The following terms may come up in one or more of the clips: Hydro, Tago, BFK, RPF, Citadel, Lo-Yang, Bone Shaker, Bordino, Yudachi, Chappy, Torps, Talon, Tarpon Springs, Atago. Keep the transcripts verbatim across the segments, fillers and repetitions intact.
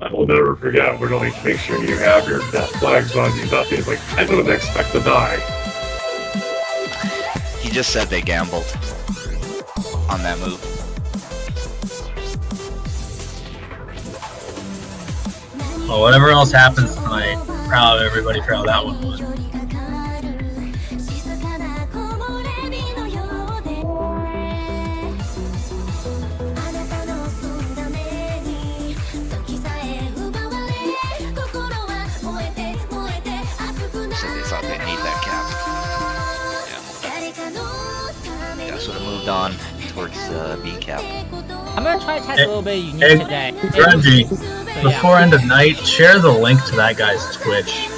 I will never forget. We're going to make sure you have your death flags on you. Nothing's like, I don't expect to die. He just said they gambled on that move. Well, whatever else happens tonight, I'm proud of everybody for how that one was. So they thought they need that cap. Yeah. That's what I moved on towards uh, B cap. I'm gonna try to test a little bit unique today. Hey, before end of night, share the link to that guy's Twitch.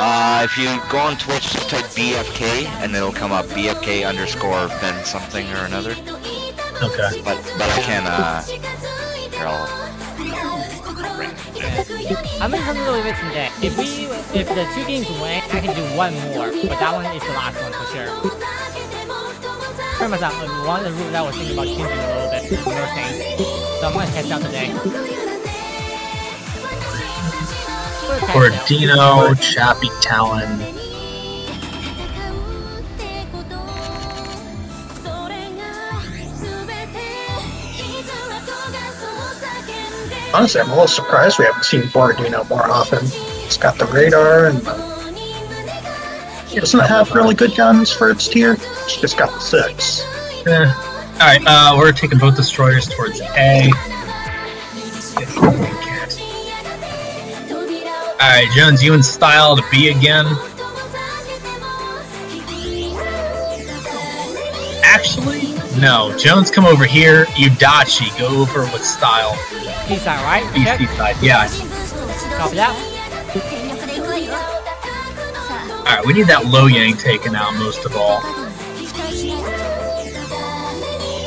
Uh, if you go on Twitch, just type B F K, and it'll come up B F K underscore Ben something or another. Okay. But but I can uh. Here, I'll... I'm gonna have to leave it today. If we if the two games win, I can do one more, but that one is the last one for sure. Turn myself one of the rules I was thinking about changing a little bit, you know, things. So I'm gonna catch out today. Bordino, Chappy, Talon. Honestly, I'm a little surprised we haven't seen Bordino more often. It's got the radar and the... It doesn't have really good guns for its tier. It's just got the six. Eh. Alright, uh, we're taking both destroyers towards A. Alright, Jones, you in style to B again. Actually, no. Jones, come over here. Yudachi, go over with style. B side, right? B, okay. B side, yeah. Copy that. Alright, we need that Lo-Yang taken out most of all.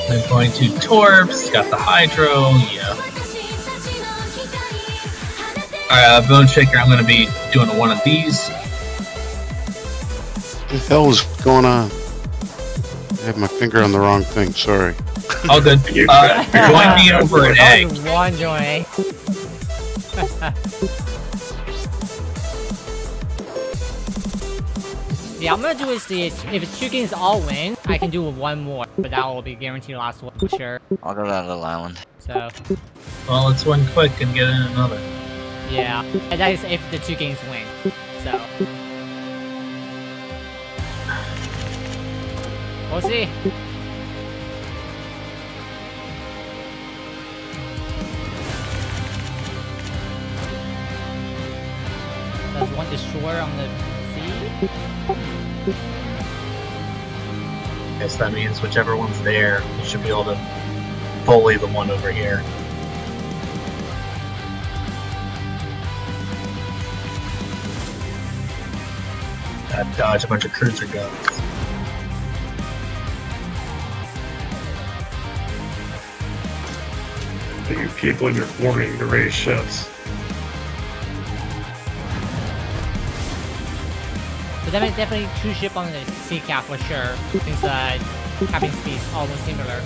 I'm going to Torps, got the Hydro, yeah. Alright, uh, Bone Shaker, I'm going to be doing one of these. What the hell is going on? I have my finger on the wrong thing, sorry. All good. Uh, join me over an egg. One join. Yeah, I'm going to do is the, if it's two games all win, I can do one more. But that will be guaranteed last one for sure. I'll go to that little island. So. Well, let's win quick and get in another. Yeah, and that is if the two games win, so... We'll see! That's one destroyer on the sea. I guess that means whichever one's there, you should be able to bully the one over here. Dodge a bunch of cruiser guns. So you people in your forming to raise ships. But that means definitely two ship on the sea cap for sure, since uh, capping speed is almost similar.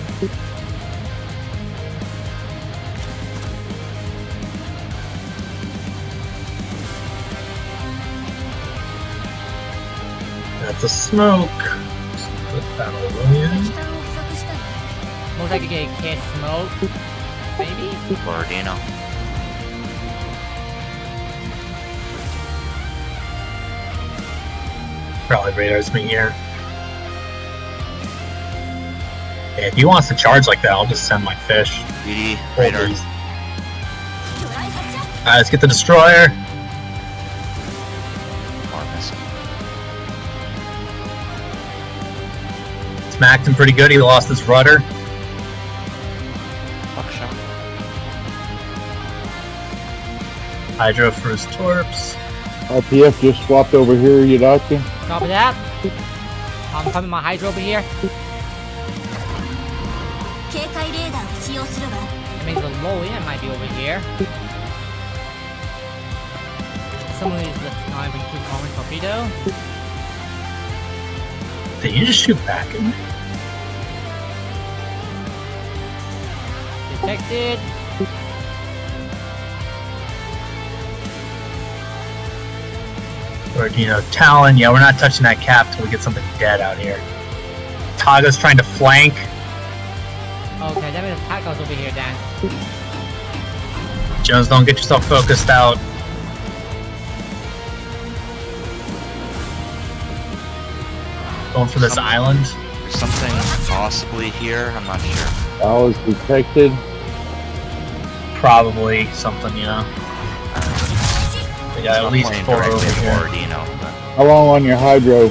That's a smoke. Put that in. Most likely get a can't smoke. Maybe? Bordino. Probably radars me here. Yeah, if he wants to charge like that, I'll just send my fish. Beauty, radars. Alright, let's get the destroyer. Smacked him pretty good, he lost his rudder. Fuck shot. Hydro for his Torps. R P F just swapped over here, Yudachi. Copy that. I'm coming my Hydro over here. That means the Lo-Yang might be over here. Someone is not even too common torpedo. Did you just shoot back at me? Detected. Bordino. Talon, yeah, we're not touching that cap till we get something dead out here. Tago's trying to flank. Okay, that means Tago's over here, Dan. Jones, don't get yourself focused out. Going for this something, island. There's something possibly here, I'm not sure. That was detected. Probably something, you know. We got at least four over here. You know, how long on your hydro,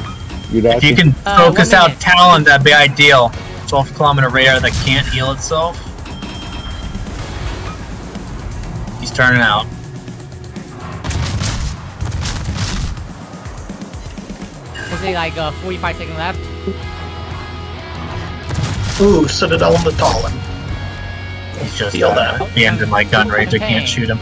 Yudachi? If you can uh, focus out Talon, that'd be ideal. twelve kilometer radar that can't heal itself. He's turning out. Something like uh, forty-five seconds left. Ooh, Citadel on the Talon. He's just feel that. At the end of my gun range, I can't shoot him.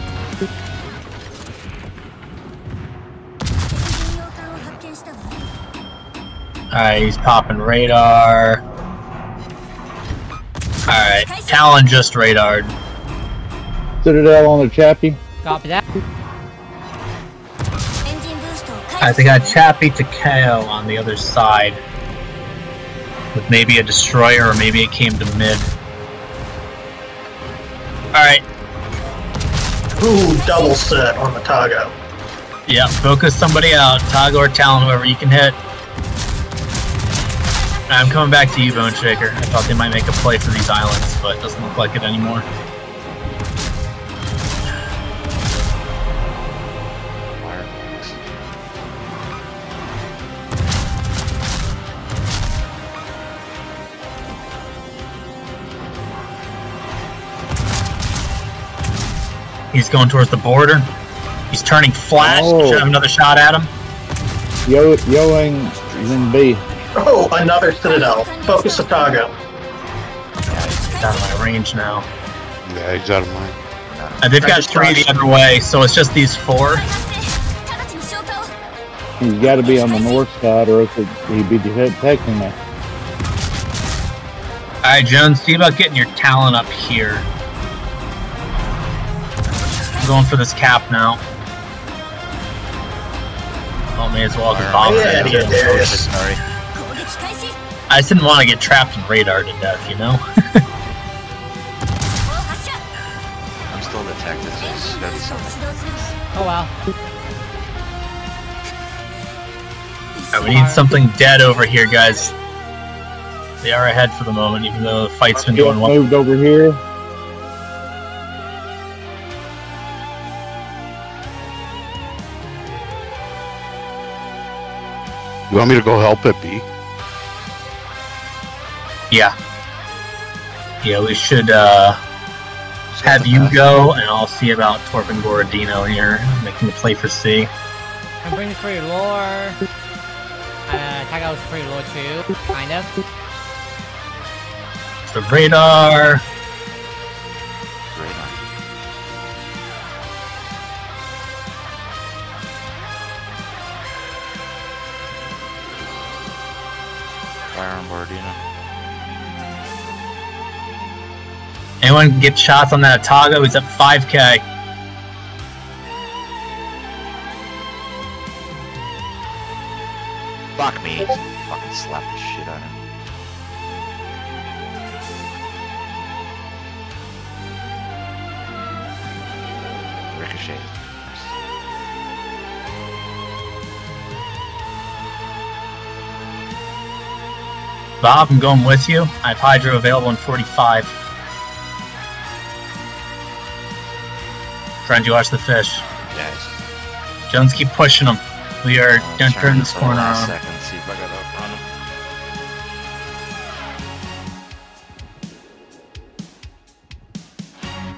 Alright, he's popping radar. Alright, Talon just radared. Citadel on the Chappy. Copy that. Alright, they got Chappy to K O on the other side. With maybe a destroyer, or maybe it came to mid. Alright. Ooh, double set on the Tago. Yeah, focus somebody out. Tago or Talon, whoever you can hit. I'm coming back to you, Bone Shaker. I thought they might make a play for these islands, but it doesn't look like it anymore. He's going towards the border. He's turning flash. Oh. Should have another shot at him. Yo, yoing is in B. Oh, another Citadel. Focus Atago. Yeah, he's out of my range now. Yeah, he's out of mine. And they've I got three the other way, so it's just these four. He's got to be on the north side, or else he'd be detecting that. All right, Jones, see about getting your Talon up here. I'm going for this cap now. Oh, may as well get bombed. Yeah, yeah, there is. Sorry. I just didn't want to get trapped and radar to death, you know? I'm still detected, so it's gotta be something. Oh wow. Right, we need something dead over here, guys. They are ahead for the moment, even though the fight's been going well. Moved over here. You want me to go help at B? Yeah. Yeah, we should uh, have you go, and I'll see about Torp and Bordino here, making the play for C. I'm bringing free lore. Uh, Tago's free lore too, kind of. The radar. Radar. Fire on Bordino. Anyone can get shots on that Atago? He's at five K. Fuck me. Fucking slap the shit out of him. Ricochet. Bob, I'm going with you. I have Hydro available in forty-five. Friend, you watch the fish. Yes. Jones, keep pushing them. We are don't turn this corner on. Second, see if I got up on him.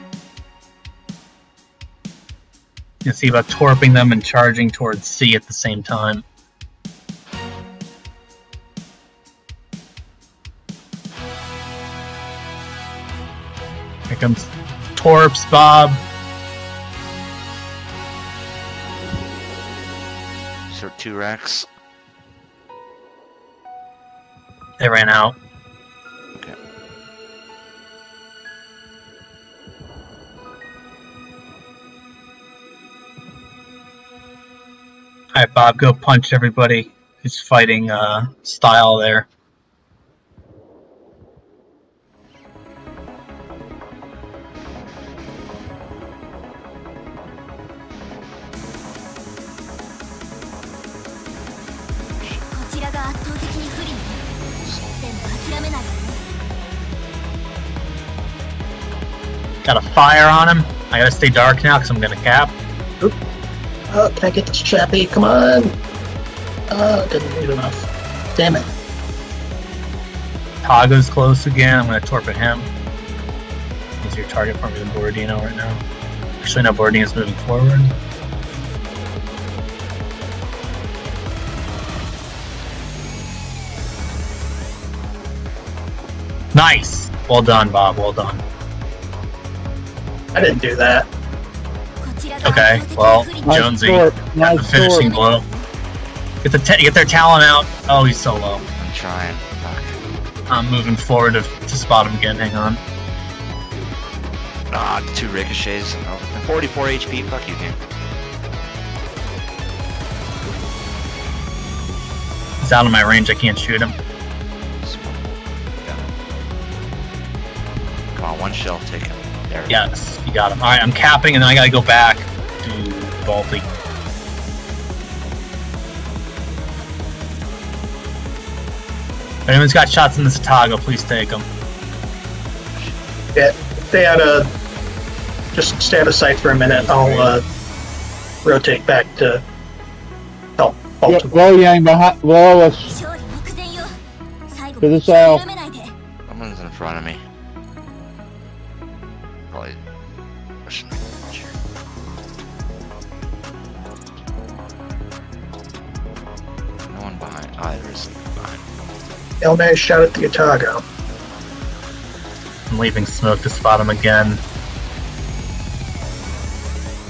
You can see about torping them and charging towards C at the same time. Here comes Torps, Bob. Or two racks. They ran out. Okay. Alright, Bob, go punch everybody who's fighting uh, style there. Got a fire on him. I gotta stay dark now because I'm gonna cap. Oop. Oh, can I get this Chappy? Come on! Oh, didn't do enough. Damn it. Tago's close again. I'm gonna torp at him. He's your target for me than Bordino right now. Actually, no, Bordino's moving forward. Nice! Well done, Bob. Well done. I didn't do that. Okay, well, Jonesy, got the finishing blow. Get the te get their Talon out. Oh, he's so low. I'm trying. Fuck. I'm moving forward to, to spot him again. Hang on. Ah, two ricochets. Oh, forty-four H P. Fuck you, dude. He's out of my range. I can't shoot him. Come on, one shell. Take him. There. Yes, you got him. Alright, I'm capping and then I gotta go back to Balti. If anyone's got shots in this Atago, please take them. Yeah, stay out of... Just stay out of sight for a minute. I'll uh, rotate back to help Balti. Yeah, Lo-Yang behind, below us. To the south. Someone's in front of me. Elnay, shout at the Atago. I'm leaving smoke to spot him again.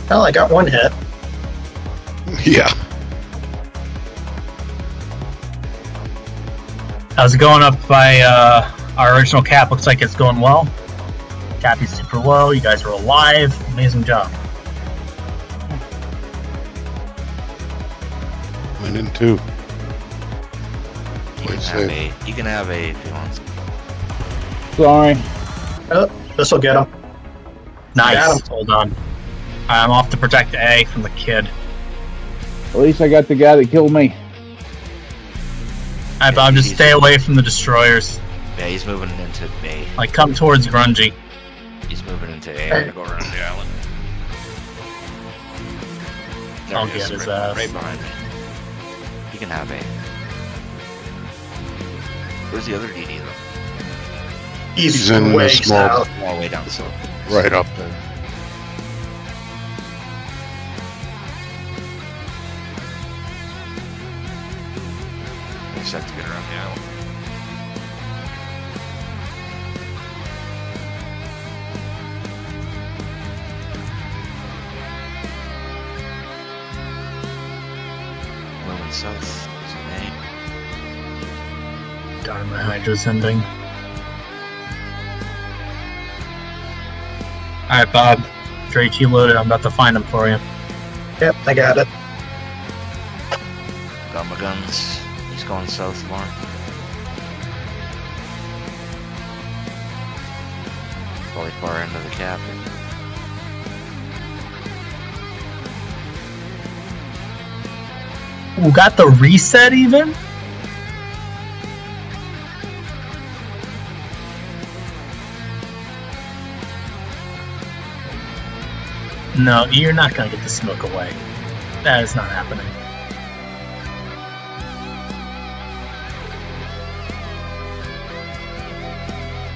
Well, I got one hit. Yeah. How's it going up by uh, our original cap? Looks like it's going well. Cap is super low. You guys are alive. Amazing job. Went in two. A, you can have a if you want. Sorry. Oh, this will get him. Nice. Got him. Hold on. I'm off to protect A from the kid. At least I got the guy that killed me. Alright, Bob, just stay away from the destroyers. Yeah, he's moving into B. Like, come towards Grungy. He's moving into A. I'm gonna go around the island. There I'll get his right, ass. Right behind me. You can have A. Where's the other D D though? He's, He's in way the small, small way down south. Right up there. I just have to get around the island. Moving south. Darn, my Hydro's ending. Alright, Bob. Drake, you loaded. I'm about to find him for you. Yep, I got it. Got my guns. He's going south more. Probably far into the cap. We got the reset even? No, you're not gonna get the smoke away. That is not happening.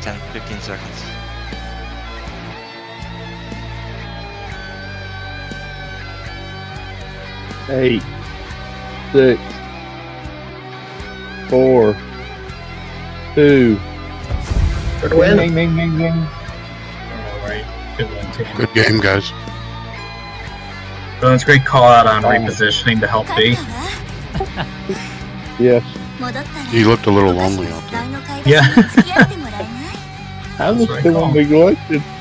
Ten, fifteen seconds. Eight, six, four, two. Ding, ding, ding, ding. All right, good one, team. Good game, guys. So that's a great call out on repositioning to help B. Yes. He looked a little lonely out there. Yeah. I was the one neglected.